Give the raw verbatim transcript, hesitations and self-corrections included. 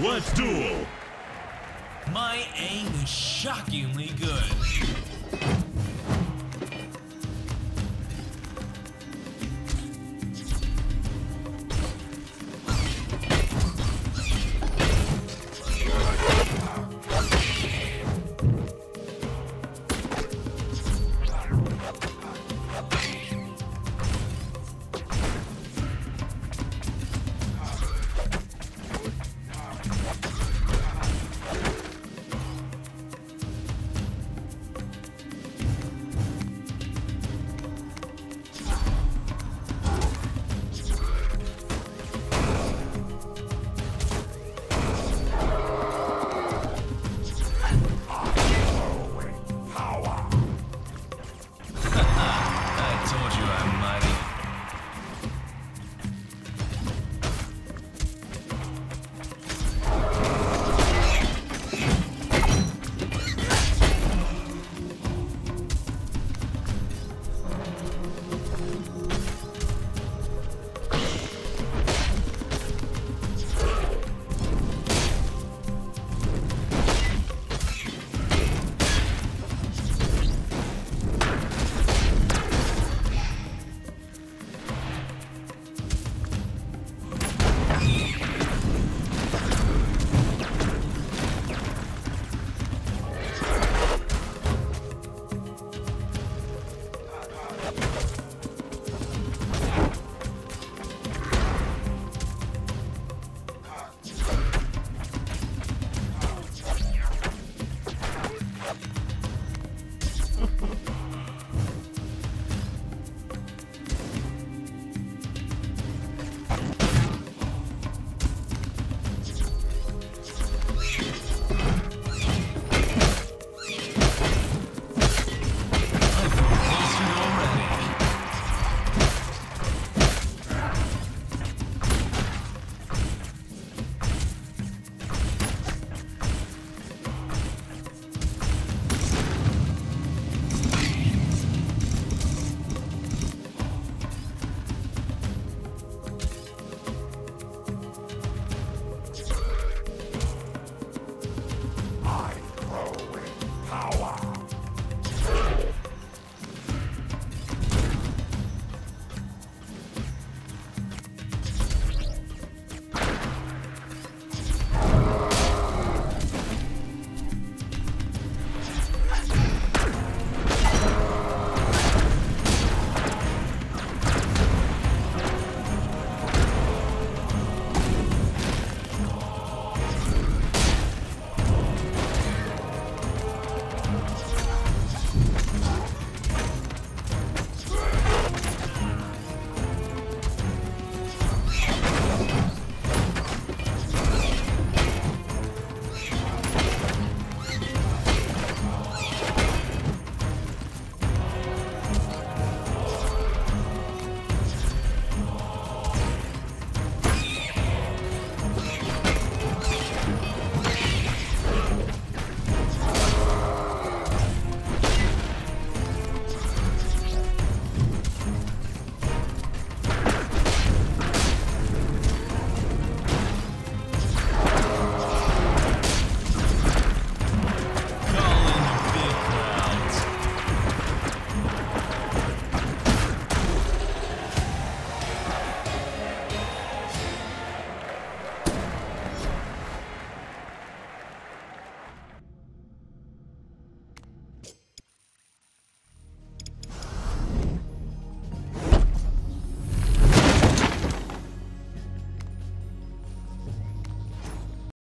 Let's duel! My aim is shockingly good.